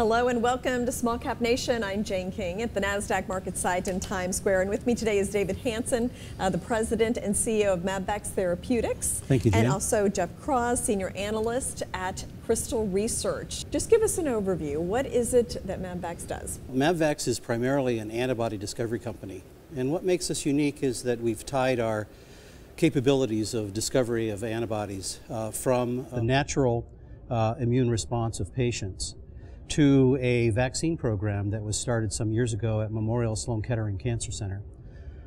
Hello and welcome to Small Cap Nation. I'm Jane King at the NASDAQ market site in Times Square. And with me today is David Hansen, the president and CEO of Mabvax Therapeutics. Thank you, Jane. And also Jeff Kraus, senior analyst at Crystal Research. Just give us an overview. What is it that Mabvax does? Mabvax is primarily an antibody discovery company. And what makes us unique is that we've tied our capabilities of discovery of antibodies from a natural immune response of patients to a vaccine program that was started some years ago at Memorial Sloan Kettering Cancer Center.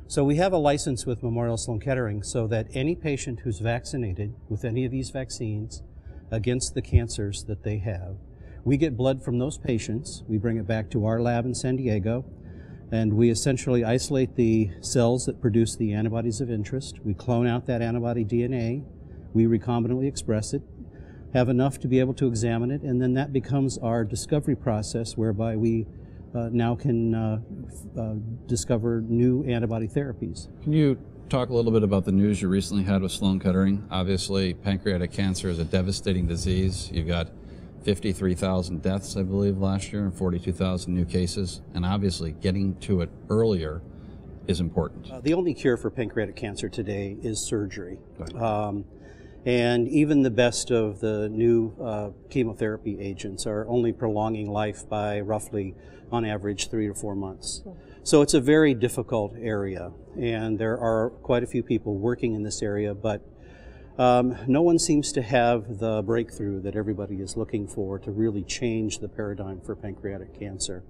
So we have a license with Memorial Sloan Kettering so that any patient who's vaccinated with any of these vaccines against the cancers that they have, we get blood from those patients, we bring it back to our lab in San Diego, and we essentially isolate the cells that produce the antibodies of interest. We clone out that antibody DNA, we recombinantly express it, have enough to be able to examine it, and then that becomes our discovery process whereby we now can discover new antibody therapies. Can you talk a little bit about the news you recently had with Sloan Kettering? Obviously, pancreatic cancer is a devastating disease. You've got 53,000 deaths, I believe, last year and 42,000 new cases, and obviously getting to it earlier is important. The only cure for pancreatic cancer today is surgery. Right. And even the best of the new chemotherapy agents are only prolonging life by roughly, on average, 3 to 4 months. Yeah. So it's a very difficult area, and there are quite a few people working in this area, but no one seems to have the breakthrough that everybody is looking for to really change the paradigm for pancreatic cancer.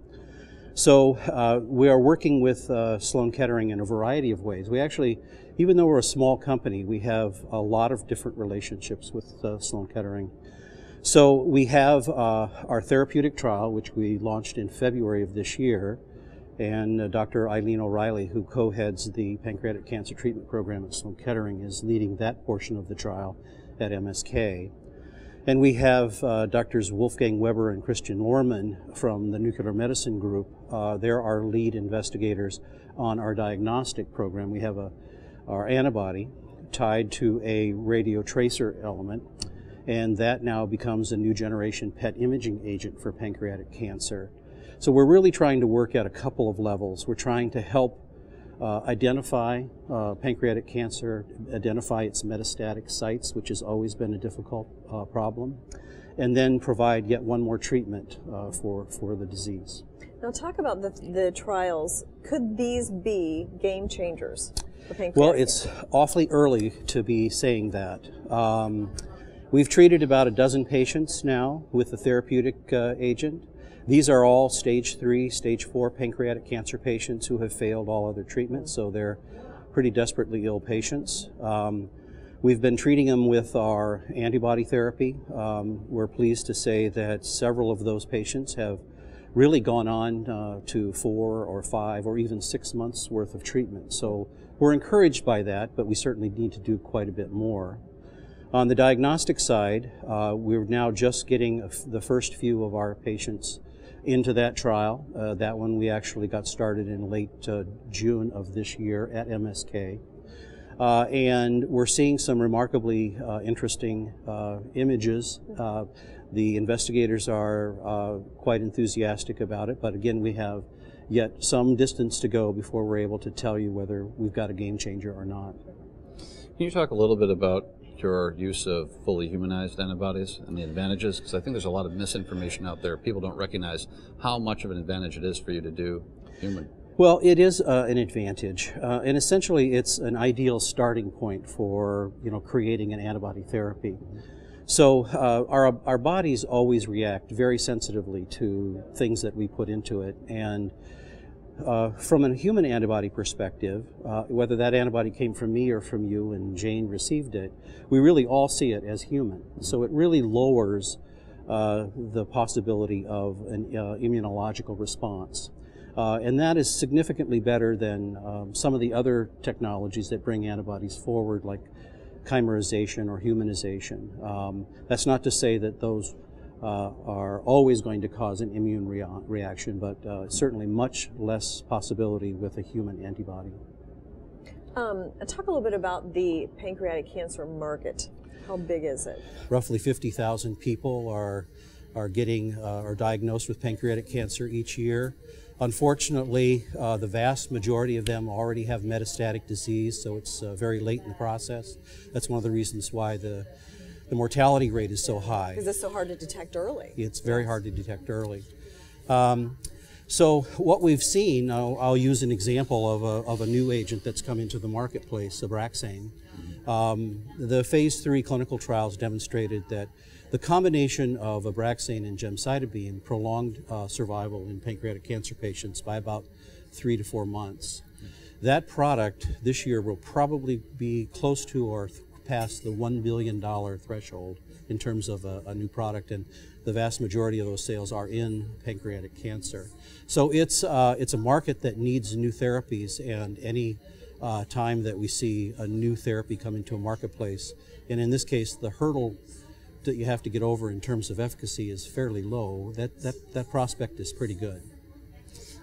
So we are working with Sloan Kettering in a variety of ways. We actually, even though we're a small company, we have a lot of different relationships with Sloan Kettering. So we have our therapeutic trial, which we launched in February of this year, and Dr. Eileen O'Reilly, who co-heads the pancreatic cancer treatment program at Sloan Kettering, is leading that portion of the trial at MSK. And we have Drs. Wolfgang Weber and Christian Lorman from the Nuclear Medicine Group. They're our lead investigators on our diagnostic program. We have our antibody tied to a radiotracer element, and that now becomes a new generation PET imaging agent for pancreatic cancer. So we're really trying to work at a couple of levels. We're trying to help identify pancreatic cancer, identify its metastatic sites, which has always been a difficult problem, and then provide yet one more treatment for the disease. Now talk about the trials. Could these be game changers for pancreatic? Well, it's awfully early to be saying that. We've treated about a dozen patients now with the therapeutic agent. These are all stage 3, stage 4 pancreatic cancer patients who have failed all other treatments, so they're pretty desperately ill patients. We've been treating them with our antibody therapy. We're pleased to say that several of those patients have really gone on to 4 or 5 or even 6 months worth of treatment. So we're encouraged by that, but we certainly need to do quite a bit more. On the diagnostic side, we're now just getting the first few of our patients into that trial. That one we actually got started in late June of this year at MSK. And we're seeing some remarkably interesting images. The investigators are quite enthusiastic about it, but again, we have yet some distance to go before we're able to tell you whether we've got a game changer or not. Can you talk a little bit about your use of fully humanized antibodies and the advantages? Because I think there's a lot of misinformation out there. People don't recognize how much of an advantage it is for you to do human. Well, it is an advantage, and essentially it's an ideal starting point for, you know, creating an antibody therapy. So our bodies always react very sensitively to things that we put into it, and from a human antibody perspective, whether that antibody came from me or from you and Jane received it, we really all see it as human. So it really lowers the possibility of an immunological response. And that is significantly better than some of the other technologies that bring antibodies forward, like chimerization or humanization. That's not to say that those are always going to cause an immune reaction, but certainly much less possibility with a human antibody. Talk a little bit about the pancreatic cancer market. How big is it? Roughly 50,000 people are are getting or diagnosed with pancreatic cancer each year. Unfortunately, the vast majority of them already have metastatic disease, so it's very late in the process. That's one of the reasons why the mortality rate is so high. Because it's so hard to detect early. It's very hard to detect early. So what we've seen, I'll use an example of a new agent that's come into the marketplace, Abraxane. The phase 3 clinical trials demonstrated that the combination of Abraxane and Gemcitabine prolonged survival in pancreatic cancer patients by about 3 to 4 months. That product this year will probably be close to or past the $1 billion threshold in terms of a new product, and the vast majority of those sales are in pancreatic cancer. So it's a market that needs new therapies, and any time that we see a new therapy come into a marketplace, and in this case the hurdle that you have to get over in terms of efficacy is fairly low, that prospect is pretty good.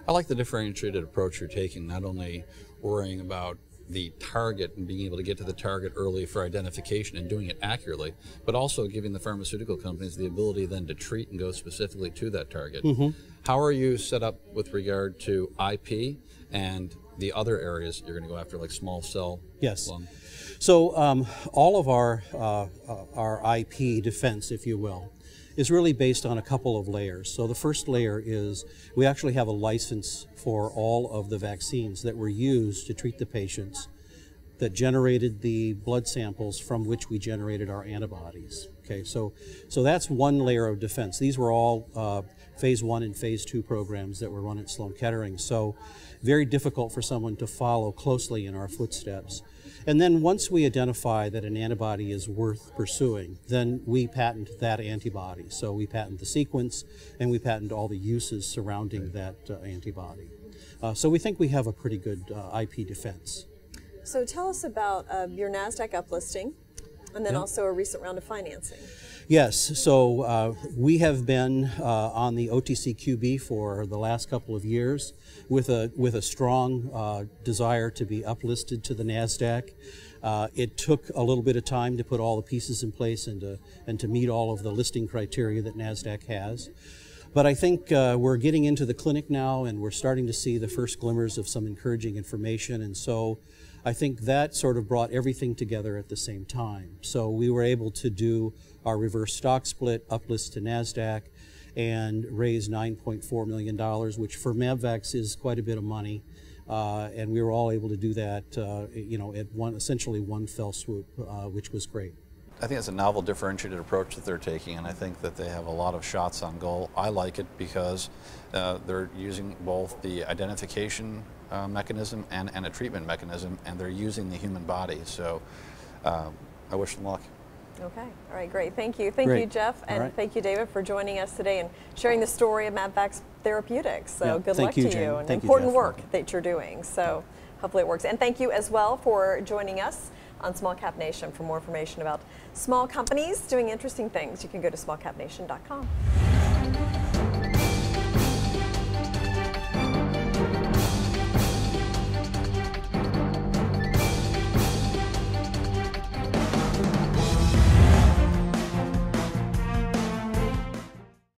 I like the differentiated approach you're taking, not only worrying about the target and being able to get to the target early for identification and doing it accurately, but also giving the pharmaceutical companies the ability then to treat and go specifically to that target. Mm-hmm. How are you set up with regard to IP and the other areas you're going to go after, like small cell? Yes. Lung? So all of our IP defense, if you will, is really based on a couple of layers. So the first layer is we actually have a license for all of the vaccines that were used to treat the patients that generated the blood samples from which we generated our antibodies. Okay, so that's one layer of defense. These were all phase 1 and phase 2 programs that were run at Sloan Kettering, so very difficult for someone to follow closely in our footsteps. And then once we identify that an antibody is worth pursuing, then we patent that antibody. So we patent the sequence, and we patent all the uses surrounding that antibody. So we think we have a pretty good IP defense. So tell us about your NASDAQ uplisting, and then also a recent round of financing. Yes, so we have been on the OTCQB for the last couple of years with a strong desire to be uplisted to the NASDAQ. It took a little bit of time to put all the pieces in place and to meet all of the listing criteria that NASDAQ has. But I think we're getting into the clinic now, and we're starting to see the first glimmers of some encouraging information, and so I think that sort of brought everything together at the same time. So we were able to do our reverse stock split, uplist to NASDAQ, and raise $9.4 million, which for Mabvax is quite a bit of money. And we were all able to do that, you know, at essentially one fell swoop, which was great. I think it's a novel, differentiated approach that they're taking, and I think that they have a lot of shots on goal. I like it because they're using both the identification mechanism and a treatment mechanism, and they're using the human body. So I wish them luck. Okay. All right. Great. Thank you. Thank you, Jeff, and thank you, David, for joining us today and sharing the story of Mabvax Therapeutics. So good luck to you, and important work that you're doing. So hopefully it works. And thank you as well for joining us on Small Cap Nation. For more information about small companies doing interesting things, you can go to smallcapnation.com.